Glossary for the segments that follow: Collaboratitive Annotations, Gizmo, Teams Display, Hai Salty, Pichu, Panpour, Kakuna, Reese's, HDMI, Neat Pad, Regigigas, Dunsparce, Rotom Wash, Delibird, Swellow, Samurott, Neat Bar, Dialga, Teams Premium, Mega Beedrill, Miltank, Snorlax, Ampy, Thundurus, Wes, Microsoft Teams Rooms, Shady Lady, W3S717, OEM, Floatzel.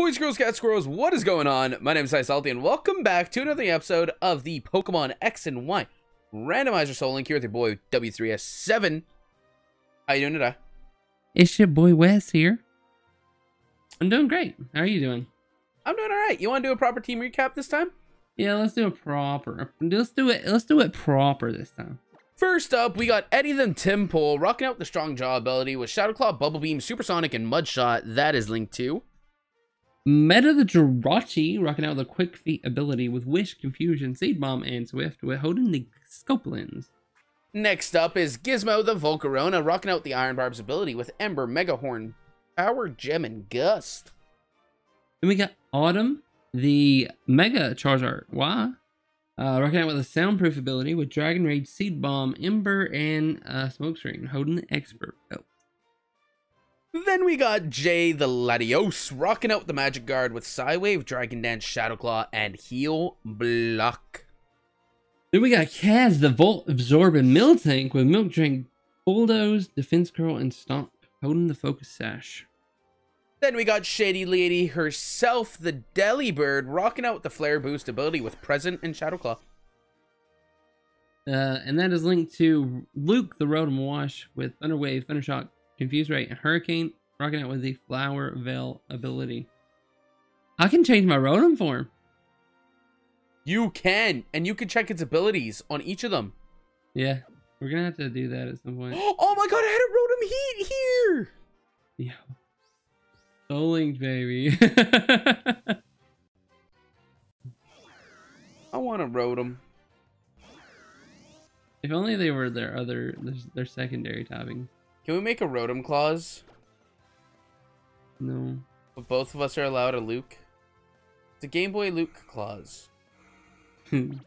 Boys, girls, cats, squirrels, what is going on? My name is Hai Salty, and welcome back to another episode of the Pokemon X and Y Randomizer Soul Link here with your boy W3S7. How you doing today? It's your boy Wes here. I'm doing great. How are you doing? I'm doing all right. You want to do a proper team recap this time? Yeah, let's do it proper. Let's do it proper this time. First up, we got Eddie then Timpole rocking out with the Strong Jaw ability with Shadow Claw, Bubble Beam, Supersonic, and Mud Shot. That is Link 2. Meta the Jirachi rocking out with a Quick Feet ability with Wish, Confusion, Seed Bomb, and Swift, with holding the Scopelands. Next up is Gizmo the Volcarona rocking out the Iron Barbs ability with Ember, Mega Horn, Power Gem, and Gust. Then we got Autumn the Mega Charizard Y rocking out with a Soundproof ability with Dragon Rage, Seed Bomb, Ember, and Smoke Screen, holding the Expert Belt. Then we got Jay the Latios rocking out the Magic Guard with Psywave, Dragon Dance, Shadow Claw, and Heal Block. Then we got Kaz the Volt Absorbing Miltank with Milk Drink, Bulldoze, Defense Curl, and Stomp, holding the Focus Sash. Then we got Shady Lady herself, the Delibird, rocking out with the Flare Boost ability with Present and Shadow Claw. And that is linked to Luke the Rotom Wash with Thunder Wave, Thunder Shock, Confuse Ray, and Hurricane, rocking out with the Flower Veil ability. I can change my Rotom form. You can, and you can check its abilities on each of them. Yeah, we're gonna have to do that at some point. Oh my god, I had a Rotom Heat here! Yeah. So linked, baby. I want to Rotom. If only they were their secondary topping. Can we make a Rotom clause? No. But both of us are allowed a Luke. It's a Game Boy Luke clause. We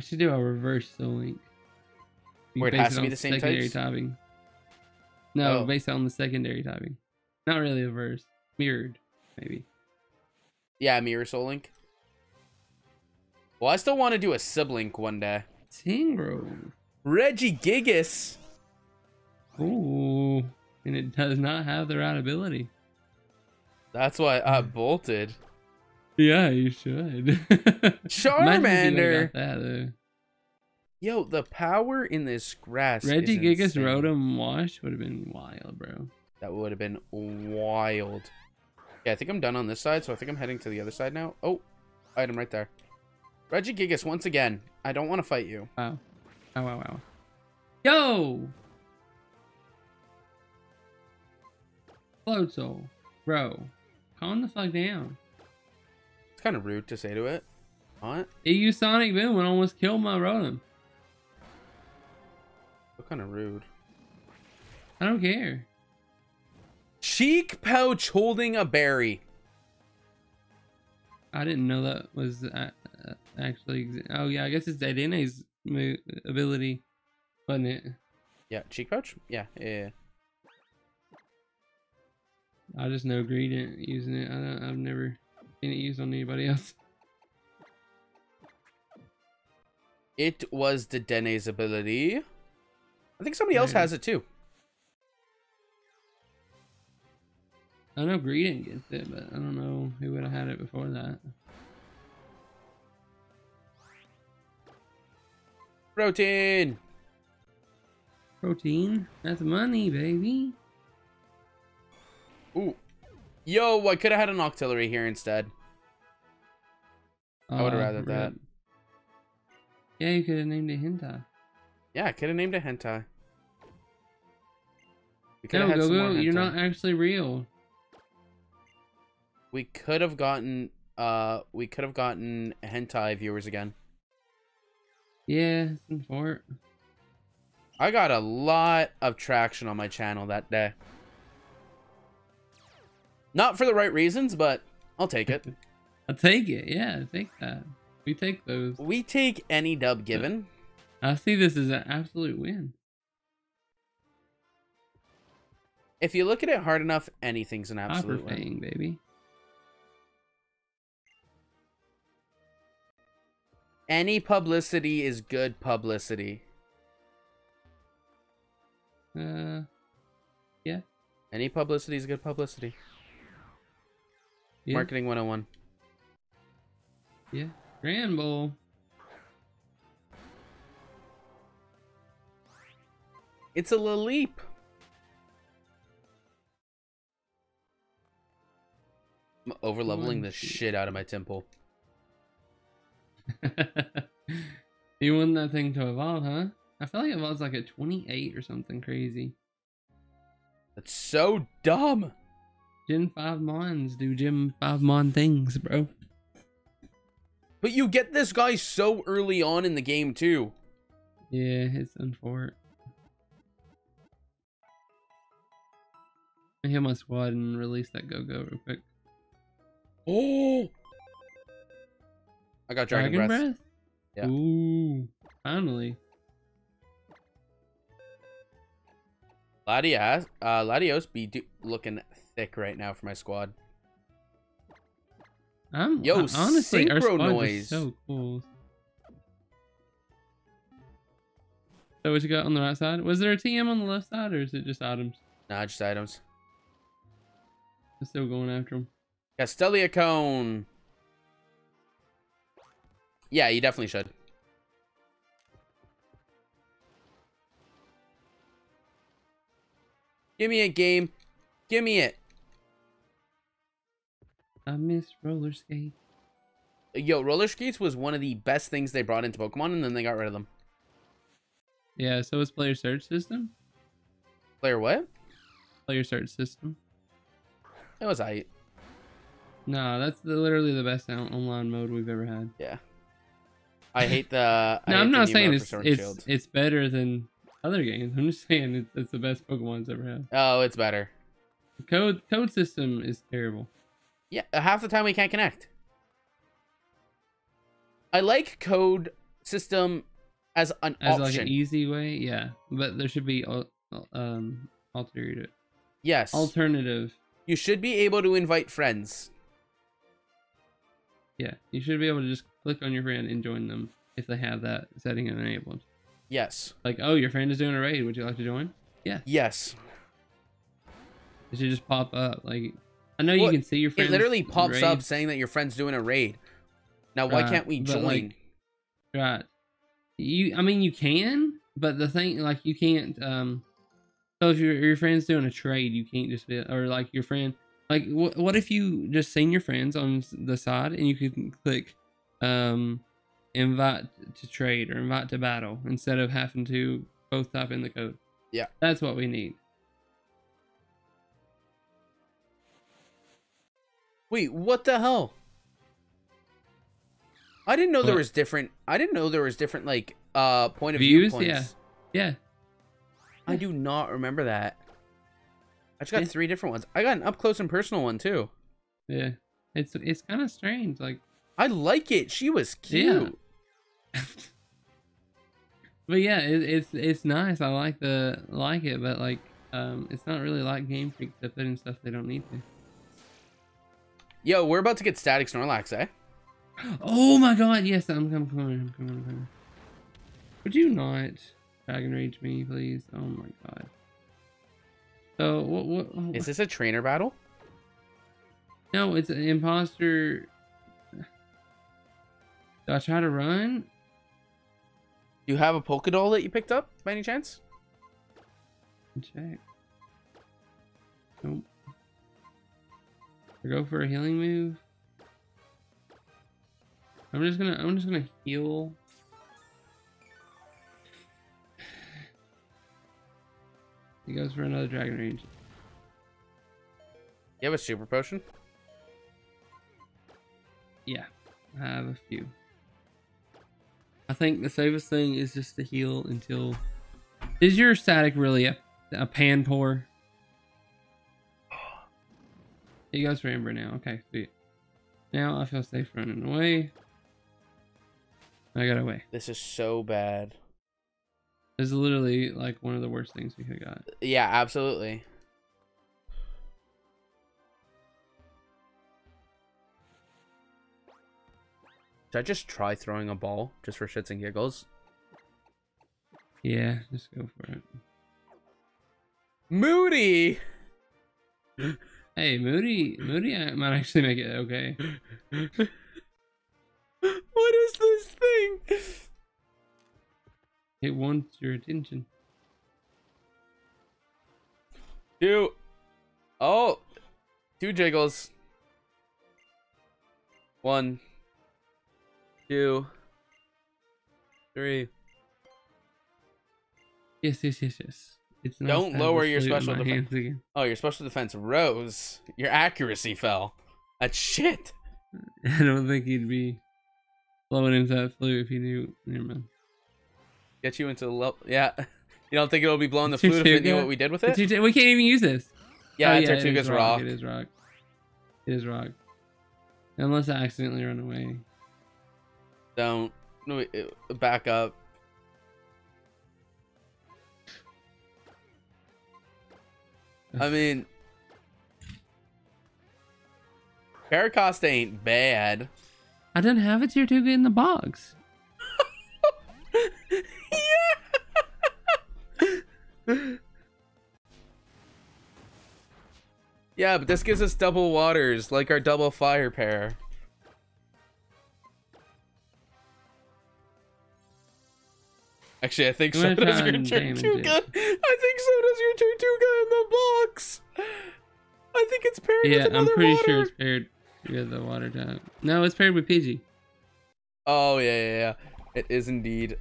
should do a reverse Soul Link. Where it has to be the same secondary topping. No, oh. Based on the secondary typing. Not really a verse. Mirrored, maybe. Yeah, mirror Soul Link. Well, I still want to do a Siblink one day. Tingle. Regigigas. Ooh. And it does not have the right ability. That's why I bolted. Yeah, you should. Charmander. That, yo, the power in this grass. Regigigas Rotom Wash would have been wild, bro. That would have been wild. Yeah, I think I'm done on this side, so I think I'm heading to the other side now. Oh, item right there. Regigigas, once again. I don't want to fight you. Wow. Oh, wow, wow. Yo! Floatzel. Bro. Calm the fuck down. It's kind of rude to say to it. What? It used Sonic Boom and almost killed my Rotom. Kind of rude. I don't care. Cheek pouch holding a berry. I didn't know that was actually. Oh yeah, I guess it's Dedene's ability, wasn't it? Yeah, cheek pouch. Yeah, yeah. I just know Greedent using it. I've never seen it used on anybody else. It was Dedene's ability. I think somebody else has it too. I know Greedent gets it, but I don't know who would have had it before that. Protein! Protein? That's money, baby. Ooh. Yo, I could have had an Octillery here instead. I would have rather that. Yeah, you could have named it Hentai. Yeah, I could have named it Hentai. No, Gogo, you're not actually real. We could have gotten hentai viewers again. Yeah, for it. I got a lot of traction on my channel that day. Not for the right reasons, but I'll take it. I'll take it, yeah, take that. We take those. We take any dub given. I see this as an absolute win. If you look at it hard enough, anything's an absolute win, baby. Any publicity is good publicity. Yeah. Any publicity is good publicity. Yeah. Marketing 101. Yeah. Granbull. It's a Laleep. I'm overleveling the shit out of my Timpole. You want that thing to evolve, huh? I feel like it evolves like at 28 or something crazy. That's so dumb. Gen 5 Mons do Gen 5 Mon things, bro. But you get this guy so early on in the game, too. Yeah, it's unfortunate. I heal my squad and release that go-go real quick. Oh! I got Dragon Breath. Yeah. Ooh, finally. Latios be looking thick right now for my squad. Yo, honestly, our squad noise is so cool. So what you got on the right side? Was there a TM on the left side, or is it just items? Nah, just items. I'm still going after him. Castellia Cone. Yeah, you definitely should. Give me a game. Give me it. I miss roller skates. Yo, roller skates was one of the best things they brought into Pokemon, and then they got rid of them. Yeah, so it's player search system. Player what? Player search system. It was aight. Nah, that's literally the best online mode we've ever had. Yeah. I hate the. No, I'm not saying it's better than other games. I'm just saying it's the best Pokemon's ever had. Oh, it's better. The code system is terrible. Yeah, half the time we can't connect. I like code system as an option. As like an easy way, yeah. But there should be alternative. Yes. Alternative. You should be able to invite friends. Yeah, you should be able to just click on your friend and join them if they have that setting enabled. Yes. Like, oh, your friend is doing a raid. Would you like to join? Yeah. Yes. It should just pop up. Like, I know, well, you can see your friend. It literally pops up saying that your friend's doing a raid. Now, why can't we join? Like, right. I mean, you can, but the thing, like, you can't. So if your friend's doing a trade, you can't just be, or like your friend. Like, what if you just seen your friends on the side and you could click invite to trade or invite to battle instead of having to both type in the code? Yeah. That's what we need. Wait, what the hell? I didn't know there was different. I didn't know there was different, like, point of view points. Yeah. Yeah. I do not remember that. I just got 3 different ones. I got an up close and personal one too. Yeah, it's kind of strange. Like, I like it. She was cute. Yeah. But yeah, it's nice. I like it, but like it's not really like Game Freak to put in stuff they don't need to. Yo, we're about to get Static Snorlax, eh? Oh my God! Yes, I'm coming. Would you not Dragon Rage me, please? Oh my God. So what is this, a trainer battle? No, it's an imposter. Do I try to run? Do you have a Pokedoll that you picked up by any chance? Check. Nope. I go for a healing move. I'm just gonna heal. He goes for another Dragon Rage. You have a super potion? Yeah, I have a few. I think the safest thing is just to heal until... Is your static really a pan pour? He goes for Ember now. Okay, sweet. Now I feel safe running away. I got away. This is so bad. This is literally like one of the worst things we could have got. Yeah, absolutely. Should I just try throwing a ball just for shits and giggles? Yeah, just go for it. Moody! Hey, Moody might actually make it okay. What is this thing? It wants your attention. Two. Oh, two jiggles. 1, 2, 3. Yes. It's nice. Don't lower your special defense. Oh, your special defense rose. Your accuracy fell. That's shit. I don't think he'd be blowing into that flue if he knew. Never mind. Get you into the level. Yeah. You don't think it'll be blowing the flute if it knew what we did with it? We can't even use this. Yeah, Tortuga's rock. It is rock. Unless I accidentally run away. Don't. Back up. I mean, Heracross ain't bad. I didn't have a Tortuga in the box. Yeah. Yeah, but this gives us double waters, like our double fire pair. Actually, I think so does your Tortuga. I think so does your Tortuga in the box. I think it's paired with another water. Yeah, I'm pretty sure it's paired with the water type. No, it's paired with PG. Oh, yeah. It is indeed.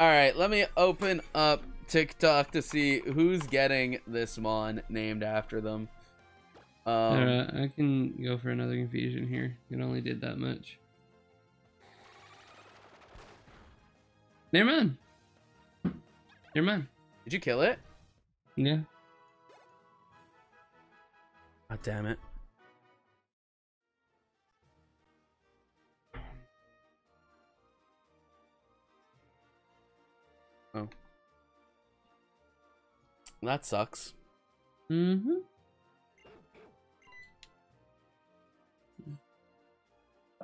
All right, let me open up TikTok to see who's getting this Mon named after them. I can go for another confusion here. It only did that much. Never mind. Did you kill it? Yeah. God damn it. Oh. That sucks. Mm-hmm.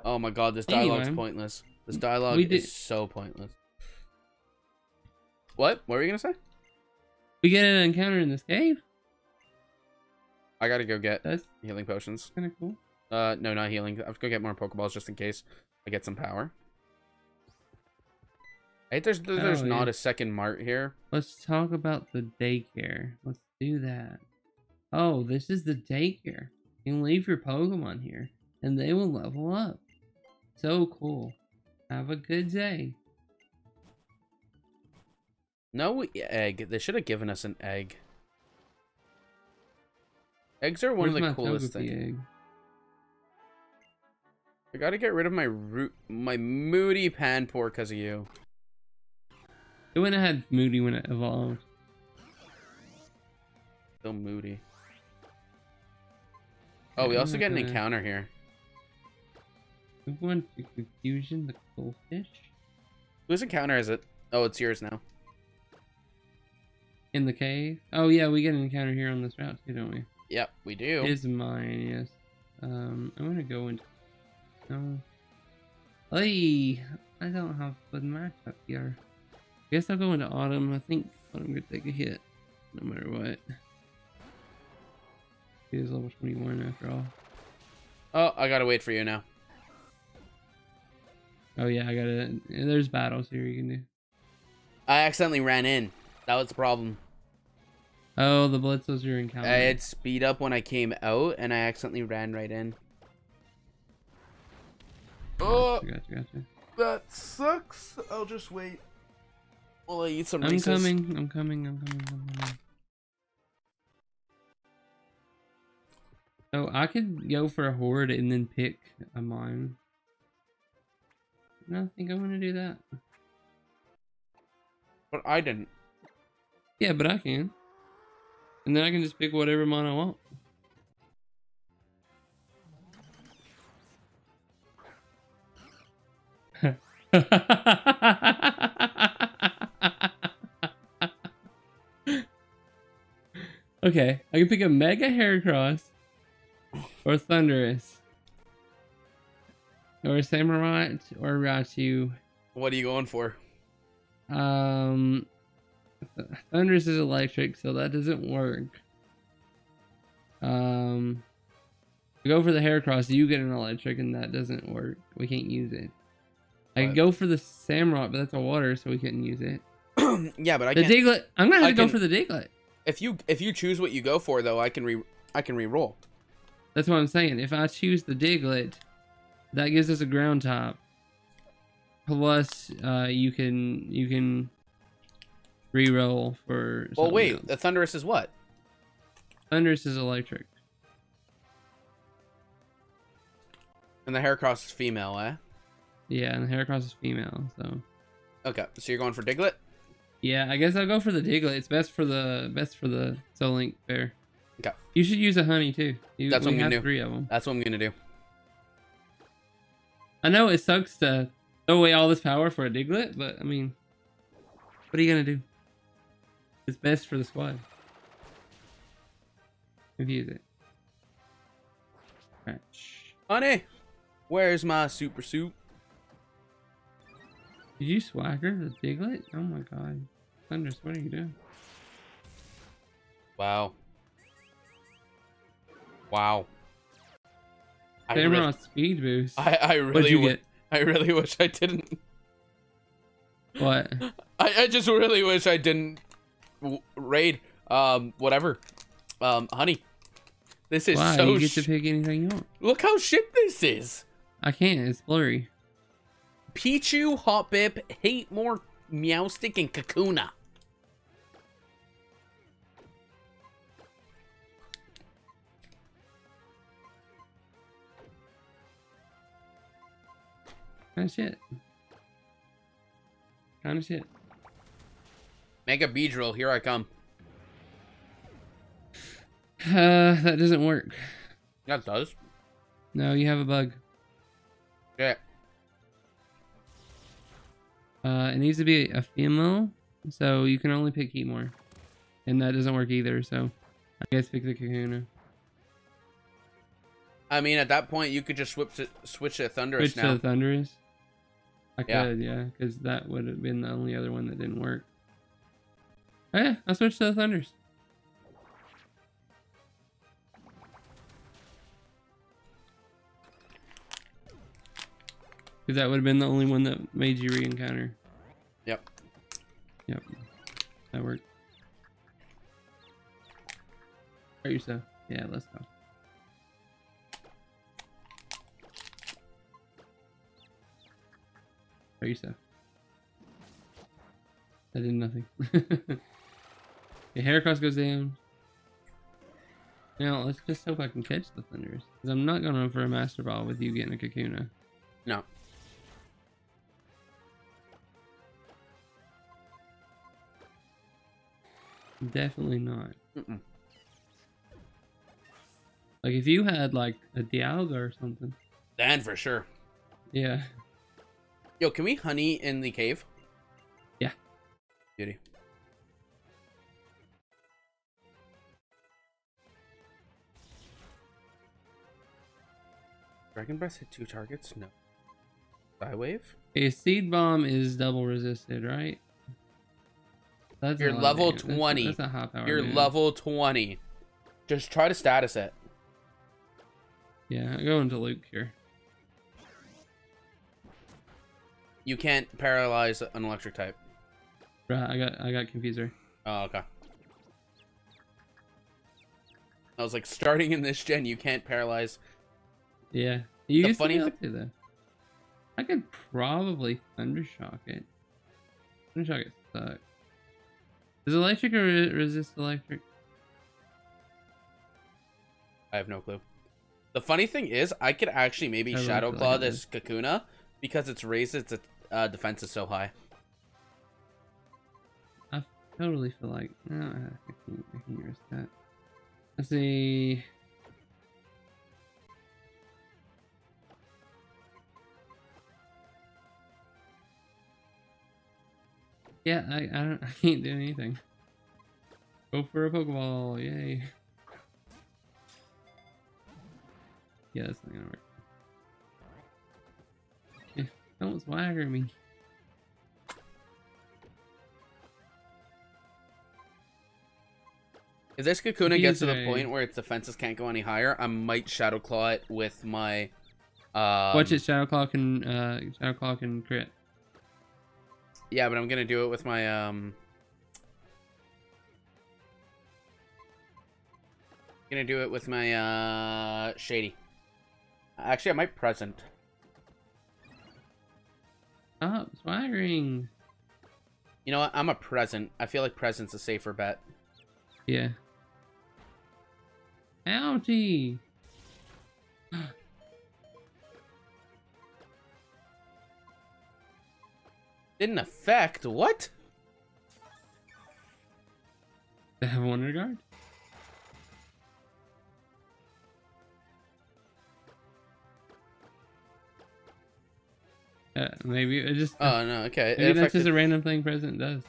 Oh my god, this dialogue's pointless. This dialogue is so pointless. What were you gonna say? We get an encounter in this cave. I gotta go get healing potions. Kind of cool. No, not healing. I have to go get more Pokeballs just in case I get some power. Hey, there's not a second Mart here. Let's talk about the daycare. Let's do that. Oh, this is the daycare. You can leave your Pokemon here, and they will level up. So cool. Have a good day. No egg. They should have given us an egg. Eggs are one of the coolest things. I gotta get rid of my moody Panpour because of you. It went ahead moody when it evolved. Still moody. Oh, we also get an encounter here. We want to confusion the cool fish. Whose encounter is it? Oh, it's yours now. In the cave? Oh yeah, we get an encounter here on this route too, don't we? Yep, we do. It is mine, yes. I'm gonna go into... No. Hey, I don't have a good matchup here. I guess I'll go into Autumn. I think Autumn could take a hit, no matter what. She is level 21 after all. Oh, I gotta wait for you now. Oh yeah, I gotta... There's battles here you can do. I accidentally ran in. That was the problem. Oh, the blitz was your encounter. I had speed up when I came out, and I accidentally ran right in. Oh, gotcha. That sucks. I'll just wait while I eat some Reese's. I'm coming. Oh, I could go for a horde and then pick a mine. I don't think I want to do that. But I didn't. Yeah, but I can. And then I can just pick whatever mon I want. Okay, I can pick a Mega Heracross, or Thundurus, or Samurott, or Jirachi. What are you going for? Thundurus is electric, so that doesn't work. Go for the Heracross, you get an electric, and that doesn't work. We can't use it. I could go for the Samurott, but that's a water, so we couldn't use it. Yeah, but I can. The Diglett. I'm gonna have to go for the Diglett. If you choose what you go for, though, I can re-roll. That's what I'm saying. If I choose the Diglett, that gives us a ground type. Plus, you can re-roll for. Well, wait. Else. The Thundurus is what? Thundurus is electric. And the Heracross is female, eh? Yeah, and the Heracross is female, so. Okay, so you're going for Diglett? Yeah, I guess I'll go for the Diglett. It's best for the Soul Link pair. Okay. You should use a honey too. That's what I'm gonna do. Three of them. That's what I'm gonna do. I know it sucks to throw away all this power for a Diglett, but I mean, what are you gonna do? It's best for the squad. Confuse it. All right. Honey, where's my super soup? Did you swagger the Diglett? Oh my god. Thundurus, what are you doing? Wow. Wow. Samurott speed boost. I really wish I didn't. What? I just really wish I didn't raid whatever. Honey. This is wow, so you get to pick anything you want. Look how shit this is. I can't, it's blurry. Pichu, Hotbip, Hatemore, Meowstic, and Kakuna. Kinda shit. Kinda shit. Mega Beedrill, here I come. That doesn't work. That does. No, you have a bug. Yeah. It needs to be a female, so you can only pick Heatmore. And that doesn't work either, so I guess pick the Kakuna. I mean, at that point, you could just switch to Thundurus switch now. Switch to Thundurus? I could, yeah, because that would have been the only other one that didn't work. Oh, yeah, I'll switch to the Thundurus. That would have been the only one that made you re-encounter. Yep. Yep. That worked. Hurt yourself. Yeah, let's go. Hurt yourself. I did nothing. The Heracross goes down. Now, let's just hope I can catch the Thundurus. Because I'm not going to for a Master Ball with you getting a Kakuna. No. Definitely not. Mm-mm. Like if you had like a Dialga or something. Then for sure. Yeah. Yo, can we honey in the cave? Yeah. Beauty. Dragon Breath hit 2 targets? No. Skywave? A Seed Bomb is double resisted, right? That's you're level 20. That's a high power you're move. Level 20. Just try to status it. Yeah, I'm going to Luke here. You can't paralyze an electric type. Right, I got Confuser. Oh, okay. I was like, starting in this gen, you can't paralyze. Yeah. You the funny thing though. I could probably Thundershock it. Thundershock it sucks. Does electric or resist electric? I have no clue. The funny thing is, I could actually maybe Shadow Claw this Kakuna because it's raised its defense is so high. I totally feel like no, I can risk that. Let's see. Yeah, I can't do anything. Go for a Pokeball, yay. Yeah, that's not gonna work. Yeah, don't swagger me. If this Kakuna gets to the point where its defenses can't go any higher, I might Shadow Claw it with my... Watch it, Shadow Claw can crit. Yeah, but I'm going to do it with my... Gonna do it with my Shady. Actually, I might present. Stop swaggering. You know what? I'm a present. I feel like present's a safer bet. Yeah. Ouchie. Didn't affect what? They have one regard. Maybe it just. Oh no! Okay, maybe that's just a random thing President does.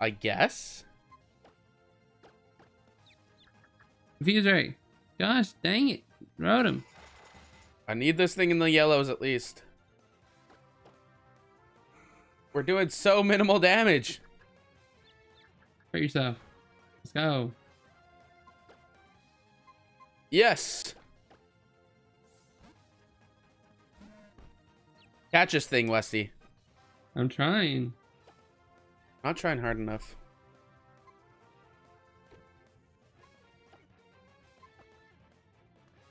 I guess. Confused, right? Gosh, dang it, Rotom! I need this thing in the yellows at least. We're doing so minimal damage. Hurt yourself. Let's go. Yes. Catch this thing, Westy. I'm trying. Not trying hard enough.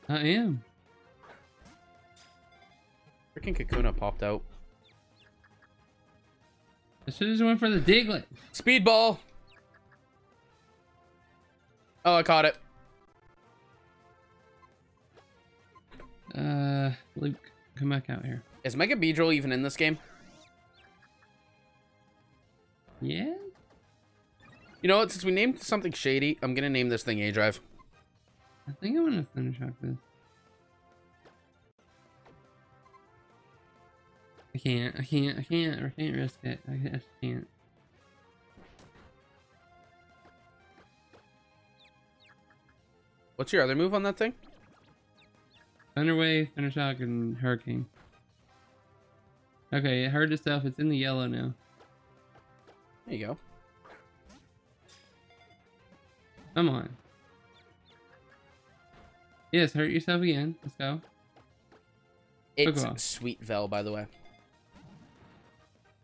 I am. Freaking Kakuna popped out. I should have just went for the Diglett. Speedball. Oh, I caught it. Luke, come back out here. Is Mega Beedrill even in this game? Yeah. You know what? Since we named something Shady, I'm going to name this thing A-Drive. I think I'm going to finish off this. I can't risk it. I just can't. What's your other move on that thing? Thunderwave, Thunder Shock, and Hurricane. Okay, it hurt itself. It's in the yellow now. There you go. Come on. Yes, hurt yourself again. Let's go. It's Sweet Vel, by the way.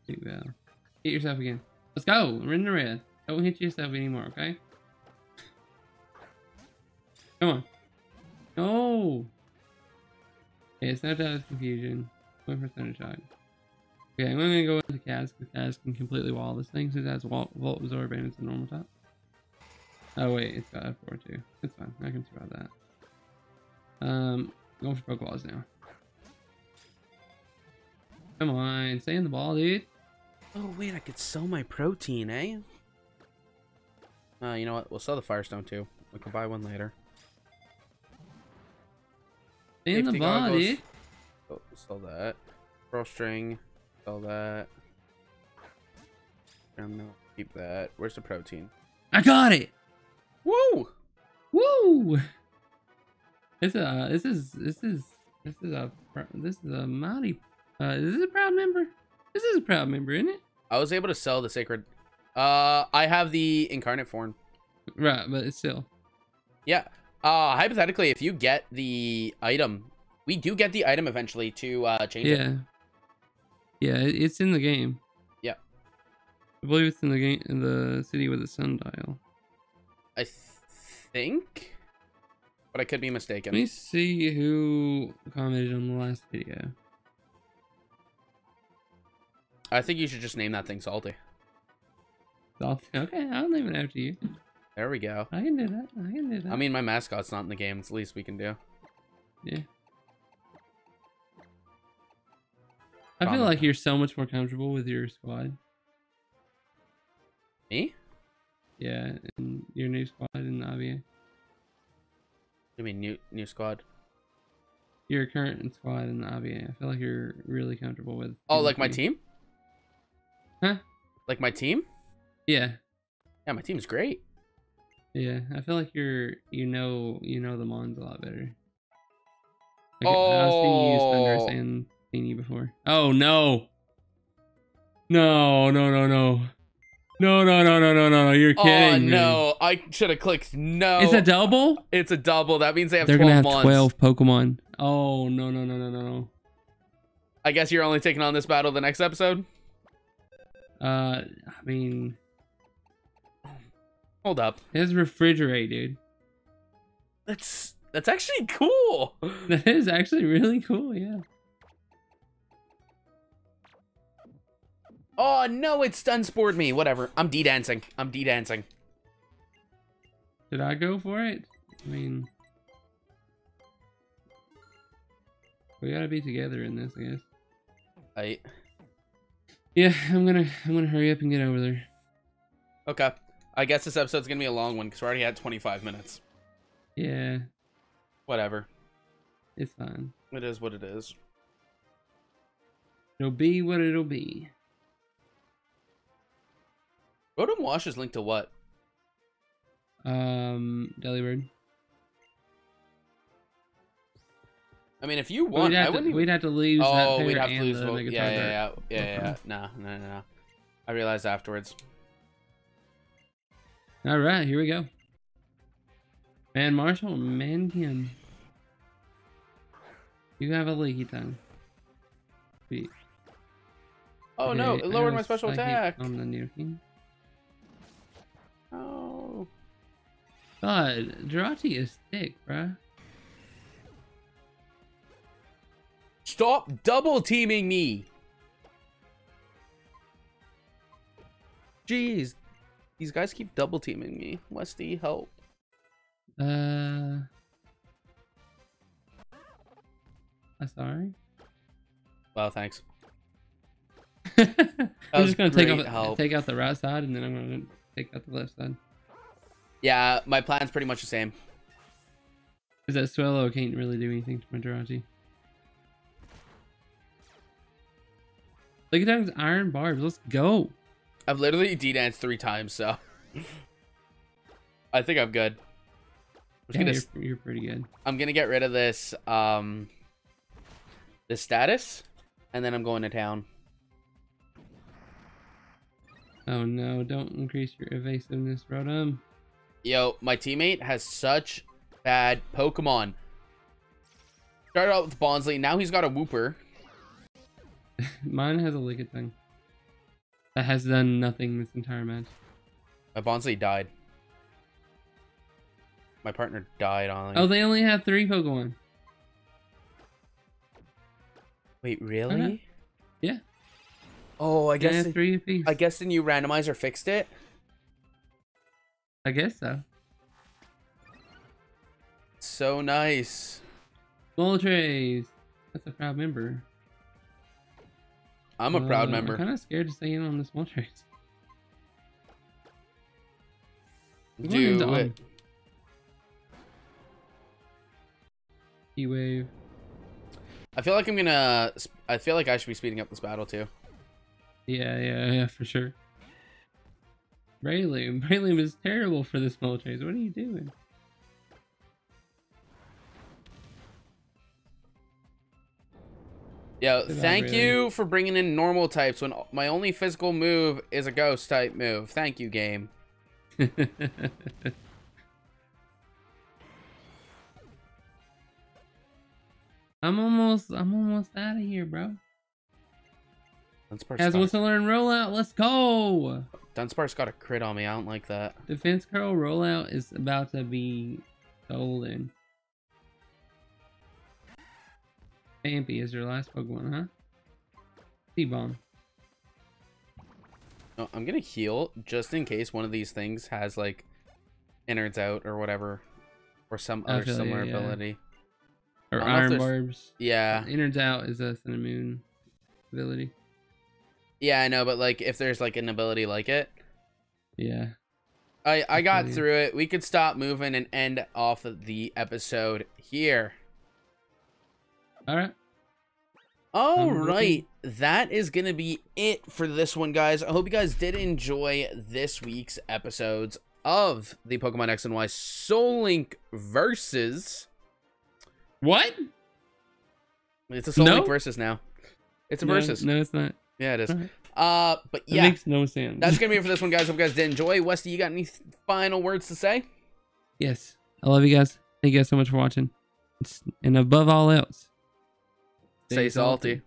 Sweet Vel. Hit yourself again. Let's go. We're in the red. Don't hit yourself anymore, okay? Come on. No. Okay, it's not that confusion. Going for Thunder Shock. Okay, I'm gonna go into Kaz because Kaz can completely wall this thing since it has Volt Absorb and it's a normal top. Oh wait, it's got F4 too. It's fine, I can survive that. Going for Pokeballs now. Come on, stay in the ball, dude. Oh wait, I could sell my protein, eh? You know what? We'll sell the Firestone too. We can buy one later. Stay in the ball, dude. Oh, sell that. Pearl string. Sell that. I'm gonna keep that. Where's the protein? I got it! Woo! Woo! This is a proud member. This is a proud member, isn't it? I was able to sell the sacred. I have the incarnate form. Right, but it's still. Yeah. Hypothetically, if you get the item. We do get the item eventually to change it. Yeah, it's in the game. Yeah. I believe it's in the game, in the city with the sundial. I think, but I could be mistaken. Let me see who commented on the last video. I think you should just name that thing Salty. Salty? Okay, I'll name it after you. There we go. I can do that. I can do that. I mean, my mascot's not in the game. It's the least we can do. Yeah. I feel like you're so much more comfortable with your squad. Me? Yeah, and your new squad in the obvious. You mean new squad? Your current squad in the obvious. I feel like you're really comfortable with. Oh, like my team? Huh? Like my team? Yeah. Yeah, my team's great. Yeah, I feel like you know the Mons a lot better. Like, I've seen you use Thundurus and you before. Oh no. No. No. You're kidding me. Oh, no. I should have clicked no. It's a double? It's a double. That means they have 12 months. They're going to have 12 Pokemon. Oh, no. I guess you're only taking on this battle the next episode? I mean... Hold up. It's refrigerate, dude. That's actually cool. That is actually really cool, yeah. Oh, no, it stunspored me. Whatever. I'm D-dancing. Did I go for it? I mean... We gotta be together in this, I guess. Right. Yeah, I'm gonna hurry up and get over there. Okay. I guess this episode's gonna be a long one, because we're already at 25 minutes. Yeah. Whatever. It's fine. It is what it is. It'll be what it'll be. Rotom Wash is linked to what? Delibird. I mean, if you want, we'd have to lose. Oh, we'd have to lose. Oh, yeah. No. I realized afterwards. All right, here we go. Man, Marshall, man, Kim. You have a leaky tongue. Sweet. Oh okay, no! It lowered my special attack. On the near king. Oh. God, Jirachi is thick, bruh. Stop double teaming me. Jeez. These guys keep double teaming me. Westy, help. I'm sorry. Well, thanks. I'm just going to take out the right side and then I'm going to take out the left side. Yeah, my plan's pretty much the same. Is that Swellow can't really do anything to my Jirachi. Look at those iron barbs. Let's go. I've literally D-danced 3 times, so I think I'm good. I'm you're pretty good. I'm gonna get rid of this this status, and then I'm going to town. Oh no! Don't increase your evasiveness, Rotom. Yo, my teammate has such bad Pokemon. Started out with Bonsly. Now he's got a Wooper. Mine has a Lickit thing. That has done nothing this entire match. My Bonsly died. My partner died on. Oh, they only have 3 Pokemon. Wait, really? Uh-huh. Yeah. Oh, I guess. 3 apiece. I guess the new randomizer fixed it. I guess so. So nice. Small trays. That's a proud member. I'm a proud member. I'm kind of scared to stay in on this one trade. Do it. E-wave. I feel like I should be speeding up this battle too. Yeah, for sure. Breloom is terrible for this small trade. What are you doing? Yo, thank you for bringing in normal types when my only physical move is a ghost type move. Thank you, game. I'm almost out of here, bro. Guys, wants to learn rollout. Let's go. Dunsparce got a crit on me. I don't like that. Defense curl rollout is about to be stolen. Ampy is your last Pokemon, huh? T-Bomb. No, I'm gonna heal just in case one of these things has like innards out or whatever, or some other similar ability. Or Iron Barbs. Yeah. Innards out is a Cinemoon ability. Yeah, I know, but like if there's like an ability like it. Yeah. I got through it. We could stop moving and end off of the episode here. All right, that is gonna be it for this one, guys. I hope you guys did enjoy this week's episodes of the Pokemon X and Y Soul Link versus. What? It's a Soul Link versus now. It's a versus. No, it's not. Yeah, it is. Right. But yeah, that makes no sense. That's gonna be it for this one, guys. Hope you guys did enjoy. Westy, you got any final words to say? Yes, I love you guys. Thank you guys so much for watching. And above all else, stay salty.